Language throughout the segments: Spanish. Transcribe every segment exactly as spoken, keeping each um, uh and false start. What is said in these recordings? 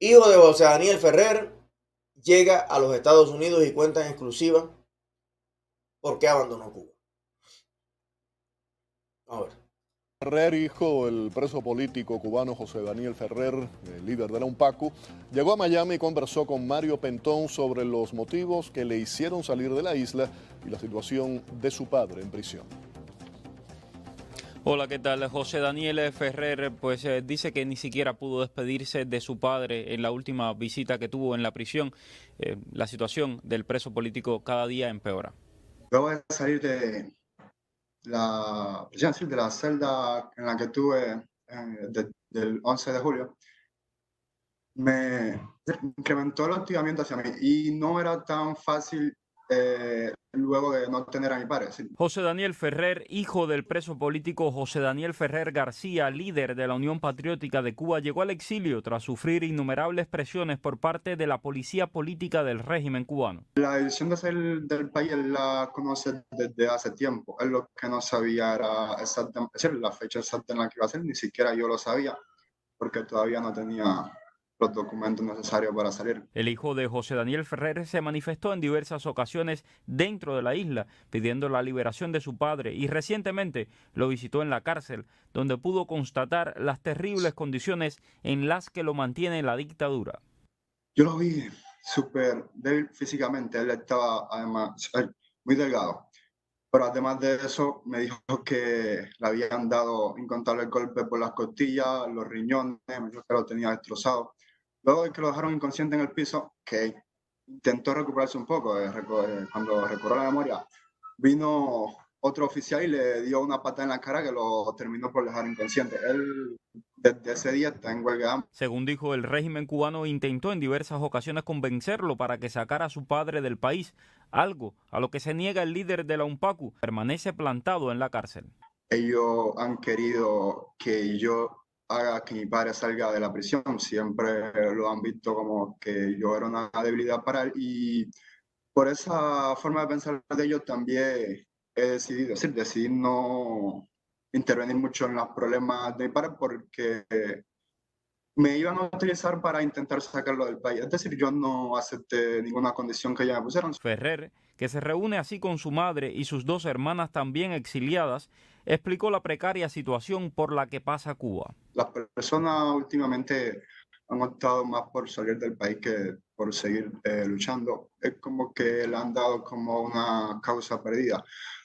Hijo de José Daniel Ferrer, llega a los Estados Unidos y cuenta en exclusiva por qué abandonó Cuba. A ver. Ferrer, hijo del preso político cubano José Daniel Ferrer, el líder de la UNPACU, llegó a Miami y conversó con Mario Pentón sobre los motivos que le hicieron salir de la isla y la situación de su padre en prisión. Hola, ¿qué tal? José Daniel Ferrer pues eh, dice que ni siquiera pudo despedirse de su padre en la última visita que tuvo en la prisión. Eh, la situación del preso político cada día empeora. Luego de salir de la, de la celda en la que estuve eh, de, del once de julio, me incrementó el hostigamiento hacia mí y no era tan fácil Eh, luego de no tener a mi padre. Sí. José Daniel Ferrer, hijo del preso político José Daniel Ferrer García, líder de la Unión Patriótica de Cuba, llegó al exilio tras sufrir innumerables presiones por parte de la policía política del régimen cubano. La decisión de salir del país la conoce desde hace tiempo. Es lo que no sabía era exacta, es decir, la fecha exacta en la que iba a ser, ni siquiera yo lo sabía, porque todavía no tenía los documentos necesarios para salir. El hijo de José Daniel Ferrer se manifestó en diversas ocasiones dentro de la isla, pidiendo la liberación de su padre, y recientemente lo visitó en la cárcel, donde pudo constatar las terribles condiciones en las que lo mantiene la dictadura. Yo lo vi súper débil físicamente, él estaba además muy delgado, pero además de eso me dijo que le habían dado incontables golpes por las costillas, los riñones, me dijo que lo tenía destrozado. Luego de que lo dejaron inconsciente en el piso, que intentó recuperarse un poco, eh, reco eh, cuando recobró la memoria, vino otro oficial y le dio una patada en la cara que lo terminó por dejar inconsciente. Él desde ese día está en huelga. Según dijo, el régimen cubano intentó en diversas ocasiones convencerlo para que sacara a su padre del país, algo a lo que se niega el líder de la UNPACU. Permanece plantado en la cárcel. Ellos han querido que yo haga que mi padre salga de la prisión, siempre lo han visto como que yo era una debilidad para él, y por esa forma de pensar de ellos también he decidido, decir, decidí no intervenir mucho en los problemas de mi padre porque me iban a utilizar para intentar sacarlo del país, es decir, yo no acepté ninguna condición que ellos me pusieron. Ferrer, que se reúne así con su madre y sus dos hermanas también exiliadas, explicó la precaria situación por la que pasa Cuba. Las personas últimamente han optado más por salir del país que por seguir eh, luchando. Es como que le han dado como una causa perdida.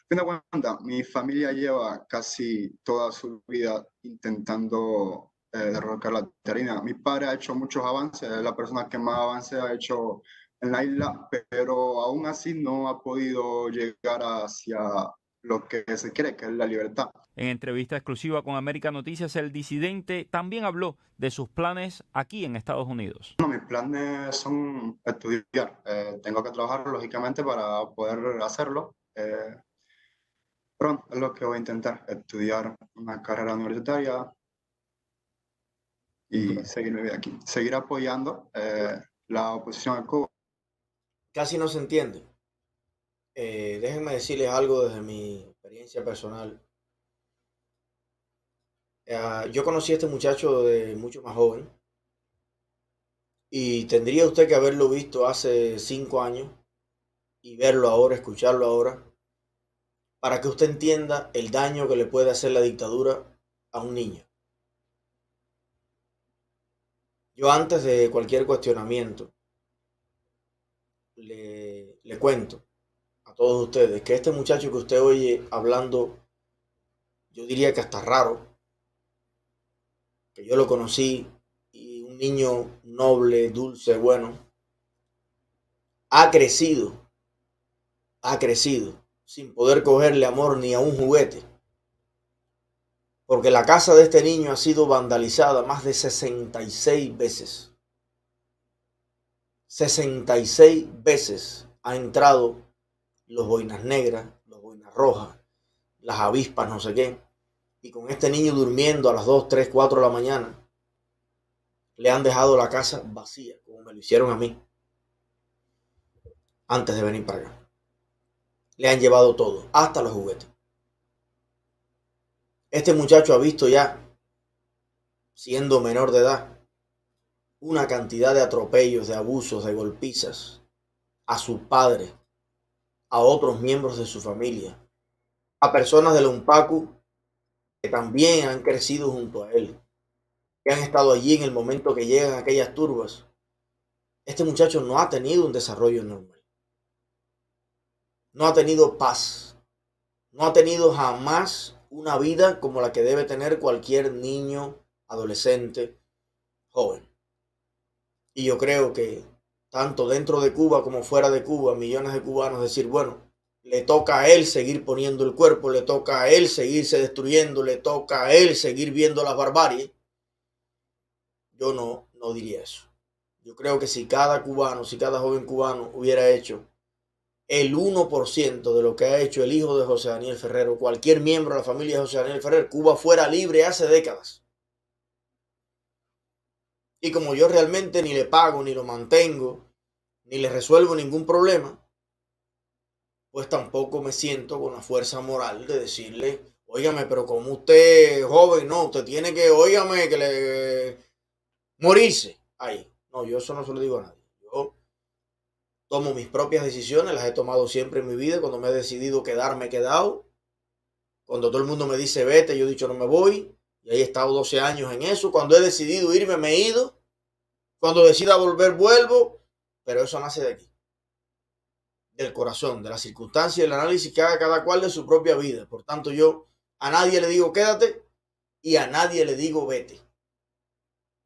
Ten en cuenta, mi familia lleva casi toda su vida intentando eh, derrocar la dictadura. Mi padre ha hecho muchos avances, es la persona que más avances ha hecho en la isla, pero aún así no ha podido llegar hacia lo que se cree que es la libertad. En entrevista exclusiva con América Noticias, el disidente también habló de sus planes aquí en Estados Unidos. Bueno, mis planes son estudiar. Eh, tengo que trabajar, lógicamente, para poder hacerlo. Eh, pronto es lo que voy a intentar, estudiar una carrera universitaria y claro, seguir mi vida aquí. Seguir apoyando eh, la oposición a Cuba. Casi no se entiende. Eh, déjenme decirles algo desde mi experiencia personal. Eh, yo conocí a este muchacho de mucho más joven y tendría usted que haberlo visto hace cinco años y verlo ahora, escucharlo ahora, para que usted entienda el daño que le puede hacer la dictadura a un niño. Yo, antes de cualquier cuestionamiento, le, le cuento a todos ustedes que este muchacho que usted oye hablando, yo diría que hasta raro, que yo lo conocí y un niño noble, dulce, bueno, ha crecido, ha crecido sin poder cogerle amor ni a un juguete, porque la casa de este niño ha sido vandalizada más de sesenta y seis veces. sesenta y seis veces ha entrado los boinas negras, los boinas rojas, las avispas, no sé qué. Y con este niño durmiendo a las dos, tres, cuatro de la mañana, le han dejado la casa vacía, como me lo hicieron a mí, antes de venir para acá. Le han llevado todo, hasta los juguetes. Este muchacho ha visto ya siendo menor de edad, una cantidad de atropellos, de abusos, de golpizas a su padre, a otros miembros de su familia, a personas del UNPACU que también han crecido junto a él, que han estado allí en el momento que llegan aquellas turbas. Este muchacho no ha tenido un desarrollo normal. No ha tenido paz. No ha tenido jamás una vida como la que debe tener cualquier niño, adolescente, joven. Y yo creo que tanto dentro de Cuba como fuera de Cuba, millones de cubanos decir, bueno, le toca a él seguir poniendo el cuerpo, le toca a él seguirse destruyendo, le toca a él seguir viendo las barbaries. Yo no, no diría eso. Yo creo que si cada cubano, si cada joven cubano hubiera hecho el uno por ciento de lo que ha hecho el hijo de José Daniel Ferrer o cualquier miembro de la familia de José Daniel Ferrer, Cuba fuera libre hace décadas. Y como yo realmente ni le pago, ni lo mantengo, ni le resuelvo ningún problema, pues tampoco me siento con la fuerza moral de decirle, óigame, pero como usted es joven, no, usted tiene que, óigame, que le morirse ahí. No, yo eso no se lo digo a nadie. Yo tomo mis propias decisiones, las he tomado siempre en mi vida. Cuando me he decidido quedar, me he quedado. Cuando todo el mundo me dice vete, yo he dicho no me voy. Y ahí he estado doce años en eso. Cuando he decidido irme, me he ido. Cuando decida volver, vuelvo. Pero eso nace de aquí, del corazón, de las circunstancias, del análisis que haga cada cual de su propia vida. Por tanto, yo a nadie le digo quédate y a nadie le digo vete.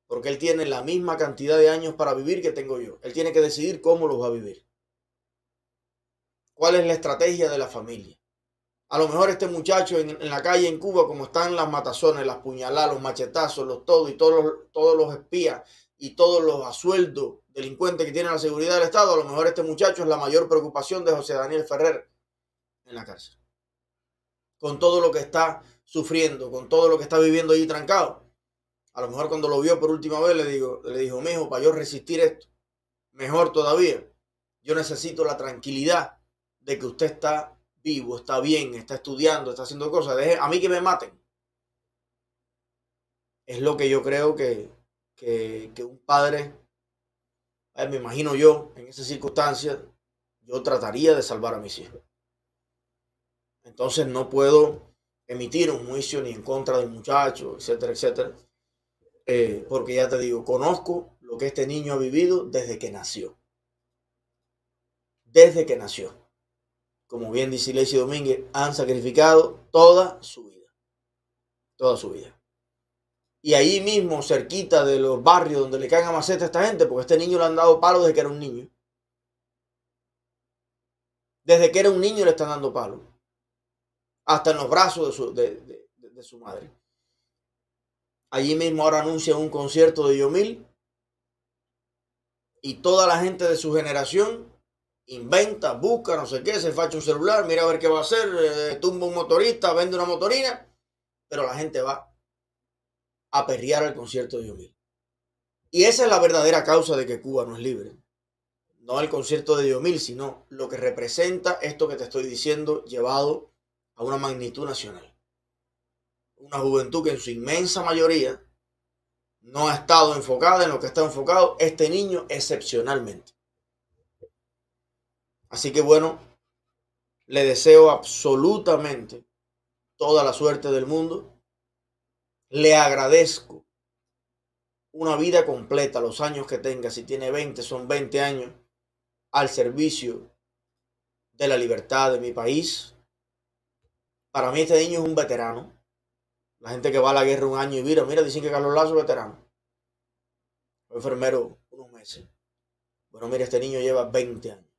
Porque él tiene la misma cantidad de años para vivir que tengo yo. Él tiene que decidir cómo los va a vivir. ¿Cuál es la estrategia de la familia? A lo mejor este muchacho en, en la calle en Cuba, como están las matazones, las puñaladas, los machetazos, los todo y todos los, todos los espías y todos los a sueldo delincuentes que tiene la seguridad del Estado, a lo mejor este muchacho es la mayor preocupación de José Daniel Ferrer en la cárcel. Con todo lo que está sufriendo, con todo lo que está viviendo allí trancado. A lo mejor cuando lo vio por última vez le, digo, le dijo, mijo, para yo resistir esto, mejor todavía, yo necesito la tranquilidad de que usted está vivo, está bien, está estudiando, está haciendo cosas. Deje a mí que me maten. Es lo que yo creo que, que, que un padre, a ver, me imagino yo, en esas circunstancias, yo trataría de salvar a mis hijos. Entonces no puedo emitir un juicio ni en contra del muchacho, etcétera, etcétera. Eh, porque ya te digo, conozco lo que este niño ha vivido desde que nació. Desde que nació. Como bien dice Leysi Domínguez, han sacrificado toda su vida. Toda su vida. Y ahí mismo, cerquita de los barrios donde le caen a maceta a esta gente, porque a este niño le han dado palo desde que era un niño. Desde que era un niño le están dando palo. Hasta en los brazos de su, de, de, de, de su madre. Allí mismo ahora anuncia un concierto de Yomil y toda la gente de su generación inventa, busca, no sé qué, se facha un celular, mira a ver qué va a hacer, eh, tumba un motorista, vende una motorina, pero la gente va a perrear al concierto de Yomil. Y esa es la verdadera causa de que Cuba no es libre. No el concierto de Yomil, sino lo que representa esto que te estoy diciendo llevado a una magnitud nacional. Una juventud que en su inmensa mayoría no ha estado enfocada en lo que está enfocado este niño excepcionalmente. Así que bueno, le deseo absolutamente toda la suerte del mundo. Le agradezco una vida completa, los años que tenga, si tiene veinte, son veinte años, al servicio de la libertad de mi país. Para mí este niño es un veterano. La gente que va a la guerra un año y vira, mira, dicen que Carlos Lazo es veterano. Fue enfermero unos meses. Bueno, mira, este niño lleva veinte años.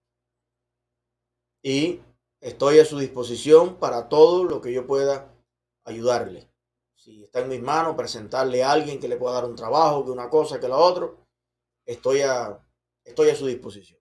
Y estoy a su disposición para todo lo que yo pueda ayudarle. Si está en mis manos, presentarle a alguien que le pueda dar un trabajo, que una cosa, que la otra, estoy a, estoy a su disposición.